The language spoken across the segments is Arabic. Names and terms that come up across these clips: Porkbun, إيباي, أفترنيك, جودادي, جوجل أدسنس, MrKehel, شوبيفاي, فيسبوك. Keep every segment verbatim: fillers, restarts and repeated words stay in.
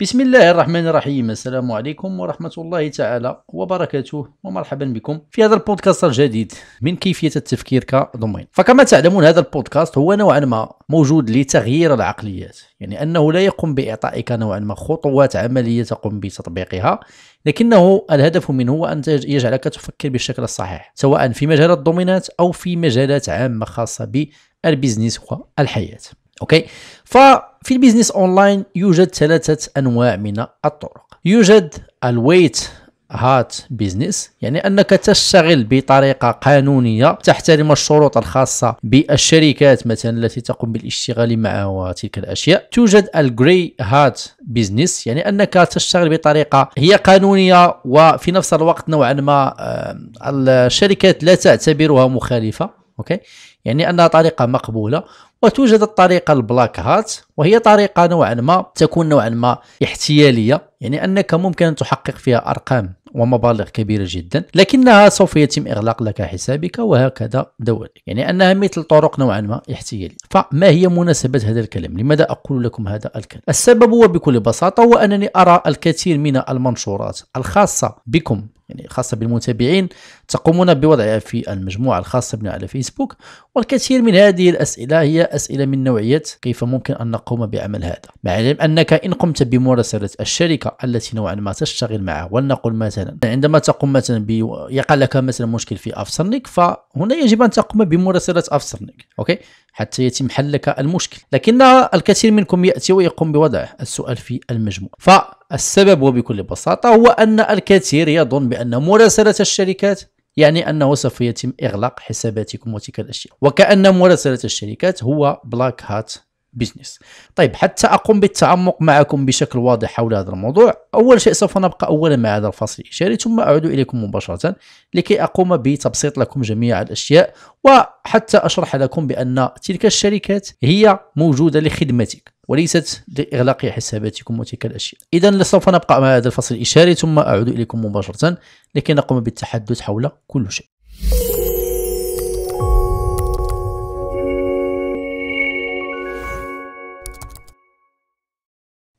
بسم الله الرحمن الرحيم. السلام عليكم ورحمة الله تعالى وبركاته، ومرحبا بكم في هذا البودكاست الجديد من كيفية التفكير كدومين. فكما تعلمون هذا البودكاست هو نوعا ما موجود لتغيير العقليات، يعني أنه لا يقوم بإعطائك نوعا ما خطوات عملية تقوم بتطبيقها، لكنه الهدف منه هو أن يجعلك تفكر بالشكل الصحيح سواء في مجال الدومينات أو في مجالات عامة خاصة بالبيزنس والحياة. اوكي، ففي البيزنس اونلاين يوجد ثلاثه انواع من الطرق. يوجد الويت هات بيزنس، يعني انك تشتغل بطريقه قانونيه تحترم الشروط الخاصه بالشركات مثلا التي تقوم بالاشتغال معها وتلك الاشياء. توجد الجري هات بيزنس، يعني انك تشتغل بطريقه هي قانونيه وفي نفس الوقت نوعا ما الشركات لا تعتبرها مخالفه، اوكي، يعني انها طريقه مقبوله. وتوجد الطريقة البلاك هات، وهي طريقة نوعا ما تكون نوعا ما احتيالية، يعني أنك ممكن أن تحقق فيها أرقام ومبالغ كبيرة جدا لكنها سوف يتم إغلاق لك حسابك وهكذا دوري، يعني أنها مثل طرق نوعا ما احتيالية. فما هي مناسبة هذا الكلام؟ لماذا أقول لكم هذا الكلام؟ السبب هو بكل بساطة هو أنني أرى الكثير من المنشورات الخاصة بكم، يعني خاصة بالمتابعين، تقومون بوضعها في المجموعة الخاصة بنا على فيسبوك، والكثير من هذه الأسئلة هي أسئلة من نوعية كيف ممكن أن نقوم بعمل هذا، مع العلم أنك إن قمت بمراسلة الشركة التي نوعا ما تشتغل معها، ولنقل مثلا عندما تقوم مثلا بيقع لك مثلا مشكل في أفسرنيك، فهنا يجب أن تقوم بمراسلة أفسرنيك، أوكي، حتى يتم حل لك المشكل، لكن الكثير منكم يأتي ويقوم بوضع السؤال في المجموعة. فالسبب وبكل بساطة هو أن الكثير يظن بأن مراسلة الشركات يعني أنه سوف يتم إغلاق حساباتكم وتلك الأشياء، وكأن مراسلة الشركات هو بلاك هات بيزنس. طيب، حتى أقوم بالتعمق معكم بشكل واضح حول هذا الموضوع، أول شيء سوف نبقى أولا مع هذا الفصل الإشاري ثم أعود إليكم مباشرة لكي أقوم بتبسيط لكم جميع الأشياء، وحتى أشرح لكم بأن تلك الشركات هي موجودة لخدمتك وليست لإغلاق حساباتكم وتلك الأشياء. إذا سوف نبقى مع هذا الفصل الإشاري ثم أعود إليكم مباشرة لكي نقوم بالتحدث حول كل شيء.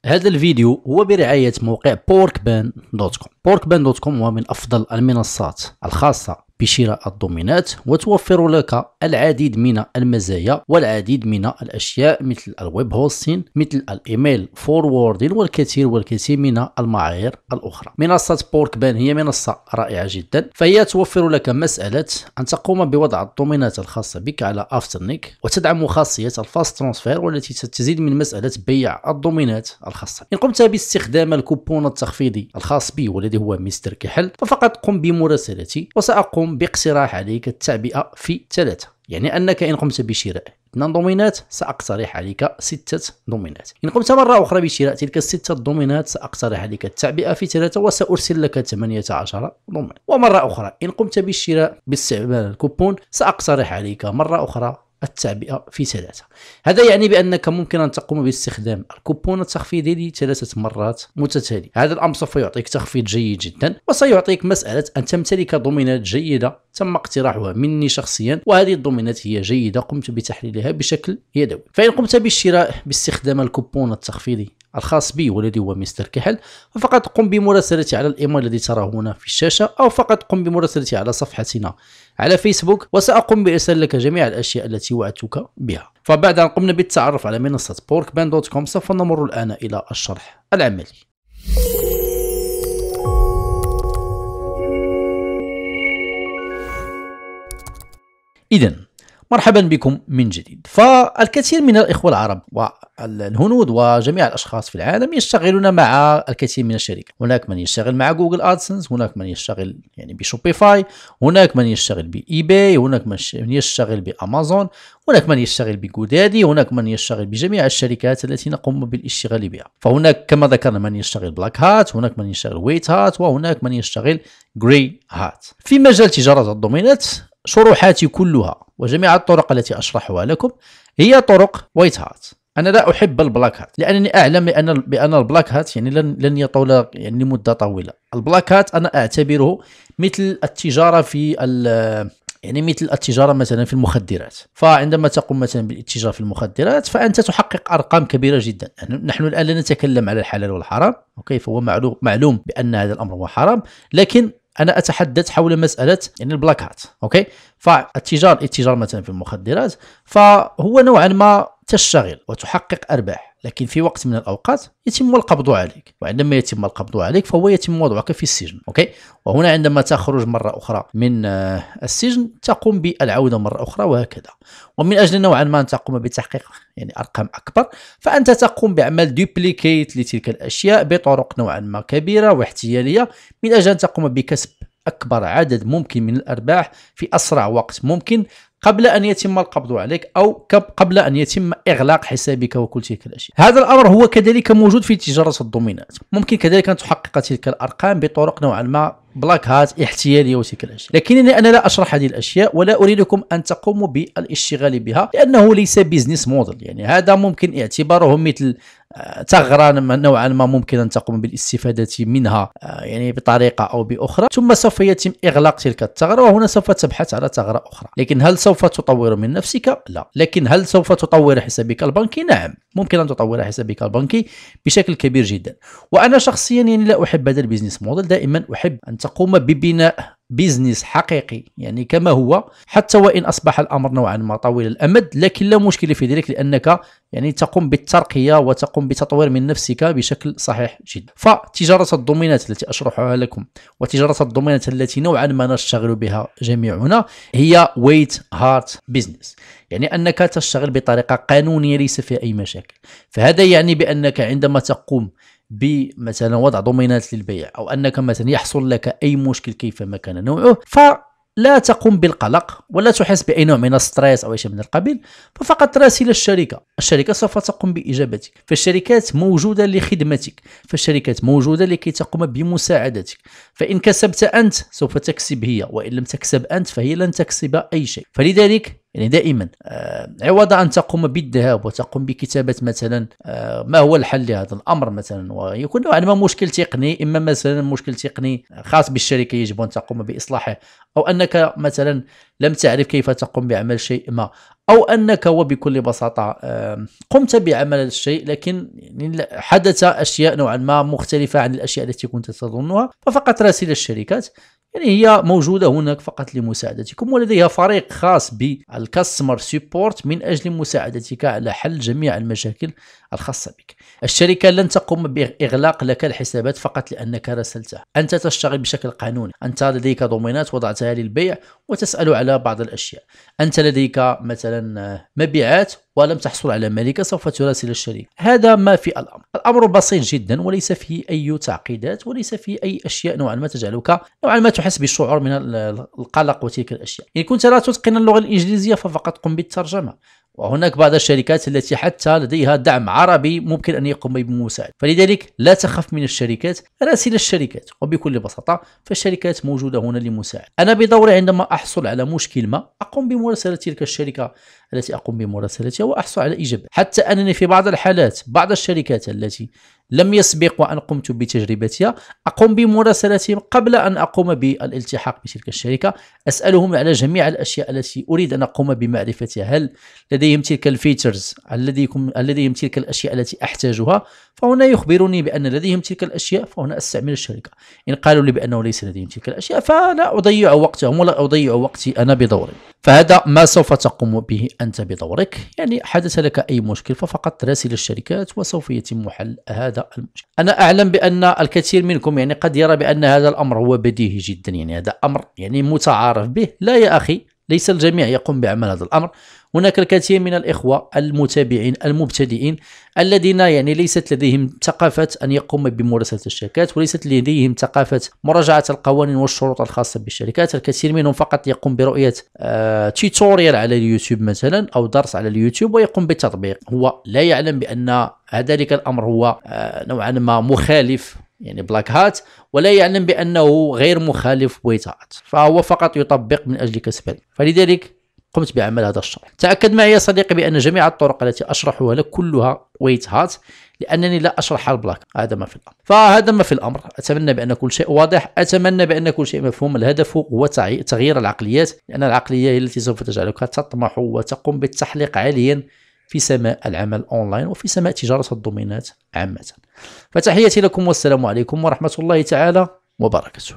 هذا الفيديو هو برعاية موقع بوركبان دوت كوم. بوركبان دوت كوم هو من أفضل المنصات الخاصة بشراء الدومينات، وتوفر لك العديد من المزايا والعديد من الأشياء مثل الويب هوستين، مثل الإيميل فوروردين، والكثير والكثير من المعايير الأخرى. منصة بوركبان هي منصة رائعة جدا، فهي توفر لك مسألة أن تقوم بوضع الدومينات الخاصة بك على أفترنيك، وتدعم خاصية الفاست ترانسفير والتي تزيد من مسألة بيع الدومينات الخاصة. إن قمت باستخدام الكوبون التخفيضي الخاص بي والذي هو مستر كحل، ففقط قم بمراسلتي وسأقوم باقتراح عليك التعبئة في ثلاثة، يعني أنك إن قمت بشراء اثنان دومينات سأقترح عليك ستة دومينات. إن قمت مرة أخرى بشراء تلك الستة دومينات سأقترح عليك التعبئة في ثلاثة وسأرسل لك ثمانية عشر دومين. ومرة أخرى إن قمت بالشراء باستعمال الكوبون سأقترح عليك مرة أخرى التعبئة في ثلاثة. هذا يعني بأنك ممكن أن تقوم باستخدام الكوبون التخفيضي لثلاثة مرات متتالية. هذا الأمر سوف يعطيك تخفيض جيد جدا، وسيعطيك مسألة أن تمتلك دومينات جيدة تم اقتراحها مني شخصيا، وهذه الدومينات هي جيدة قمت بتحليلها بشكل يدوي. فإن قمت بالشراء باستخدام الكوبون التخفيضي الخاص بي والذي هو مستر كحل، فقط قم بمراسلتي على الايميل الذي تراه هنا في الشاشة، أو فقط قم بمراسلتي على صفحتنا على فيسبوك، وسأقوم بإرسال لك جميع الأشياء التي وعدتك بها. فبعد أن قمنا بالتعرف على منصة بوركبان دوت كوم سوف نمر الآن إلى الشرح العملي. إذن مرحبا بكم من جديد. فالكثير من الإخوة العرب والهنود وجميع الأشخاص في العالم يشتغلون مع الكثير من الشركات. هناك من يشتغل مع جوجل أدسنس، هناك من يشتغل يعني بشوبيفاي، هناك من يشتغل بإيباي، هناك من يشتغل بأمازون، هناك من يشتغل بجودادي، هناك من يشتغل بجميع الشركات التي نقوم بالاشتغال بها. فهناك كما ذكرنا من يشتغل بلاك هات، هناك من يشتغل ويت هات، وهناك من يشتغل جري هات. في مجال تجارة الدومينات شروحاتي كلها وجميع الطرق التي أشرحها لكم هي طرق وايت هات. أنا لا أحب البلاك هات لأنني أعلم بأن البلاك هات يعني لن لن يطول يعني لمدة طويلة. البلاك هات أنا أعتبره مثل التجارة في يعني مثل التجارة مثلا في المخدرات. فعندما تقوم مثلا بالاتجار في المخدرات فأنت تحقق أرقام كبيرة جدا. نحن الآن لا نتكلم على الحلال والحرام، أوكي، فهو معلوم بأن هذا الأمر هو حرام، لكن أنا أتحدث حول مسألة يعني البلاكات، أوكي. فالتجار التجار مثلا في المخدرات فهو نوعا ما تشتغل وتحقق أرباح، لكن في وقت من الأوقات يتم القبض عليك، وعندما يتم القبض عليك فهو يتم وضعك في السجن، أوكي. وهنا عندما تخرج مرة أخرى من السجن تقوم بالعودة مرة أخرى وهكذا. ومن أجل نوعا ما أن تقوم بتحقيق يعني أرقام أكبر، فأنت تقوم بعمل دوبليكيت لتلك الأشياء بطرق نوعا ما كبيرة واحتيالية، من أجل أن تقوم بكسب أكبر عدد ممكن من الأرباح في أسرع وقت ممكن، قبل أن يتم القبض عليك أو قبل أن يتم إغلاق حسابك وكل تلك الأشياء. هذا الأمر هو كذلك موجود في تجارة الضمينات، ممكن كذلك أن تحقق تلك الأرقام بطرق نوعا ما بلاك هات احتيالية وتلك الأشياء، لكنني أنا لا أشرح هذه الأشياء ولا أريدكم أن تقوموا بالاشتغال بها، لأنه ليس بيزنس موديل، يعني هذا ممكن اعتباره مثل ثغرة نوعا ما ممكن أن تقوم بالاستفادة منها يعني بطريقة أو بأخرى، ثم سوف يتم إغلاق تلك الثغرة، وهنا سوف تبحث على ثغرة أخرى. لكن هل سوف تطور من نفسك؟ لا. لكن هل سوف تطور حسابك البنكي؟ نعم، ممكن أن تطور حسابك البنكي بشكل كبير جدا. وأنا شخصيا يعني لا أحب هذا البيزنس موديل، دائما أحب أن تقوم ببناء بيزنس حقيقي يعني كما هو، حتى وإن أصبح الأمر نوعا ما طويل الأمد، لكن لا مشكلة في ذلك، لأنك يعني تقوم بالترقية وتقوم بتطوير من نفسك بشكل صحيح جدا. فتجارة الضمينات التي أشرحها لكم وتجارة الضمينات التي نوعا ما نشتغل بها جميعنا هي ويت هارت بيزنس، يعني أنك تشتغل بطريقة قانونية ليس فيها أي مشاكل. فهذا يعني بأنك عندما تقوم بمثلا وضع ضمينات للبيع، أو أنك مثلا يحصل لك أي مشكل كيفما كان نوعه، فلا تقوم بالقلق ولا تحس بأي نوع من الستريس أو أي شيء من القبيل، ففقط راسل الشركة، الشركة سوف تقوم بإجابتك. فالشركات موجودة لخدمتك، فالشركات موجودة لكي تقوم بمساعدتك. فإن كسبت أنت سوف تكسب هي، وإن لم تكسب أنت فهي لن تكسب أي شيء. فلذلك يعني دائما عوض أن تقوم بالذهاب وتقوم بكتابة مثلا ما هو الحل لهذا الأمر مثلا، ويكون نوعا ما مشكل تقني، إما مثلا مشكل تقني خاص بالشركة يجب أن تقوم بإصلاحه، أو أنك مثلا لم تعرف كيف تقوم بعمل شيء ما، أو أنك وبكل بساطة قمت بعمل الشيء لكن حدث أشياء نوعا ما مختلفة عن الأشياء التي كنت تظنها، ففقط راسل الشركات يعني هي موجودة هناك فقط لمساعدتكم، ولديها فريق خاص بالكاستمر سيبورت من أجل مساعدتك على حل جميع المشاكل الخاصة بك. الشركة لن تقوم بإغلاق لك الحسابات فقط لأنك راسلتها، أنت تشتغل بشكل قانوني، أنت لديك ضمانات وضعتها للبيع وتسأل على بعض الأشياء، أنت لديك مثلا مبيعات ولم تحصل على مالك سوف تراسل الشركة. هذا ما في الأمر، الأمر بسيط جدا وليس فيه أي تعقيدات وليس فيه أي أشياء نوعا ما تجعلك نوعا ما تحس بالشعور من القلق وتلك الأشياء. إن كنت لا تتقن اللغة الإنجليزية ففقط قم بالترجمة، وهناك بعض الشركات التي حتى لديها دعم عربي ممكن أن يقوم بمساعدة. فلذلك لا تخف من الشركات، راسل الشركات، وبكل بساطة فالشركات موجودة هنا لمساعدة. أنا بدوري عندما أحصل على مشكل ما أقوم بمراسلة تلك الشركة التي أقوم بمراسلتها وأحصل على إجابة، حتى أنني في بعض الحالات بعض الشركات التي لم يسبق وأن قمت بتجربتها أقوم بمراسلتهم قبل أن أقوم بالالتحاق بتلك الشركة، أسألهم على جميع الأشياء التي أريد أن أقوم بمعرفتها، هل لديهم تلك الفيتشرز، هل لديهم تلك الأشياء التي أحتاجها، فهنا يخبروني بأن لديهم تلك الأشياء، فهنا أستعمل الشركة. إن قالوا لي بأنه ليس لديهم تلك الأشياء فلا أضيع وقتهم ولا أضيع وقتي أنا بدوري. فهذا ما سوف تقوم به أنت بدورك، يعني حدث لك أي مشكل ففقط راسل الشركات وسوف يتم حل هذا المشكل. أنا أعلم بأن الكثير منكم يعني قد يرى بأن هذا الأمر هو بديهي جدا، يعني هذا أمر يعني متعارف به. لا يا أخي، ليس الجميع يقوم بعمل هذا الأمر، هناك الكثير من الإخوة المتابعين المبتدئين الذين يعني ليست لديهم ثقافة أن يقوم بمراسلة الشركات، وليست لديهم ثقافة مراجعة القوانين والشروط الخاصة بالشركات. الكثير منهم فقط يقوم برؤية آه تيتوريال على اليوتيوب مثلا، أو درس على اليوتيوب، ويقوم بالتطبيق. هو لا يعلم بأن ذلك الأمر هو آه نوعا ما مخالف يعني بلاك هات، ولا يعلم بأنه غير مخالف ويت هات، فهو فقط يطبق من أجل كسب. فلذلك قمت بعمل هذا الشرح. تأكد معي يا صديقي بأن جميع الطرق التي أشرحها لك كلها ويت هات، لأنني لا أشرح البلاك. هذا ما في الأمر، فهذا ما في الأمر. أتمنى بأن كل شيء واضح، أتمنى بأن كل شيء مفهوم. الهدف هو تغيير العقليات، لأن العقلية هي التي سوف تجعلك تطمح وتقوم بالتحليق عاليا في سماء العمل أونلاين وفي سماء تجارة الدومينات عامة. فتحياتي لكم والسلام عليكم ورحمة الله تعالى وبركاته.